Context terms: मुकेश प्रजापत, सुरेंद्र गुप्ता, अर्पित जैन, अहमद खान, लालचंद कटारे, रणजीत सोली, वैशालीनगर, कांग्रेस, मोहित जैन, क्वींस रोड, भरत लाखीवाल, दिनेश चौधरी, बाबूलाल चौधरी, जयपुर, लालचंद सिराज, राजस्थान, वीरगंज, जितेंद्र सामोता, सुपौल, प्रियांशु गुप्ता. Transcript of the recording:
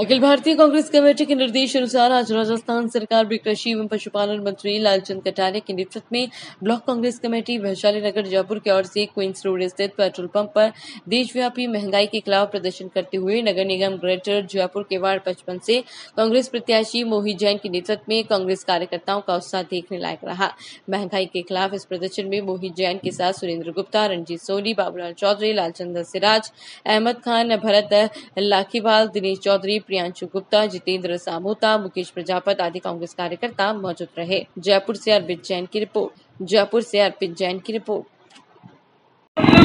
Akhil Bharatiya कांग्रेस committee के निर्देश अनुसार आज राजस्थान सरकार में कृषि एवं पशुपालन मंत्री लालचंद कटारे के नेतृत्व में ब्लॉक कांग्रेस कमेटी वैशालीनगर जयपुर की ओर से क्वींस रोड स्थित पेट्रोल पंप पर देशव्यापी महंगाई के खिलाफ प्रदर्शन करते हुए नगर निगम ग्रेटर जयपुर के वार्ड 55 से कांग्रेस प्रत्याशी मोहित जैन के नेतृत्व में कांग्रेस कार्यकर्ताओं का उत्साह देखने लायक रहा। महंगाई के खिलाफ इस प्रदर्शन में मोहित जैन के साथ सुरेंद्र गुप्ता, रणजीत सोली, बाबूलाल चौधरी, लालचंद सिराज, अहमद खान, भरत लाखीवाल, दिनेश चौधरी, प्रियांशु गुप्ता, जितेंद्र सामोता, मुकेश प्रजापत आदि कांग्रेस कार्यकर्ता मौजूद रहे। जयपुर से अर्पित जैन की रिपोर्ट। सुरेंद्र